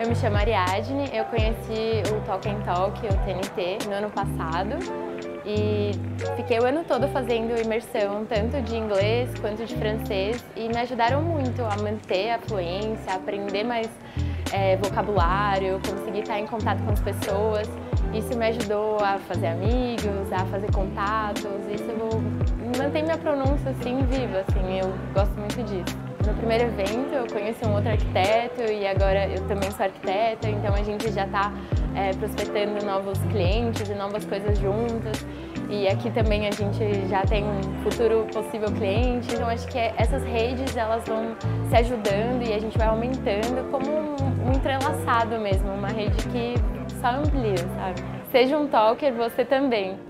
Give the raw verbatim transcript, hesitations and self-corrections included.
Eu me chamo Ariadne, eu conheci o Talk and Talk, o T N T, no ano passado e fiquei o ano todo fazendo imersão tanto de inglês quanto de francês e me ajudaram muito a manter a fluência, a aprender mais é, vocabulário, conseguir estar em contato com as pessoas. Isso me ajudou a fazer amigos, a fazer contatos, isso mantém minha pronúncia assim viva, assim, eu gosto muito disso. No primeiro evento eu conheci um outro arquiteto e agora eu também sou arquiteta, então a gente já está é, prospectando novos clientes e novas coisas juntas. E aqui também a gente já tem um futuro possível cliente, então acho que essas redes elas vão se ajudando e a gente vai aumentando como um, um entrelaçado mesmo, uma rede que só amplia, sabe? Seja um talker você também.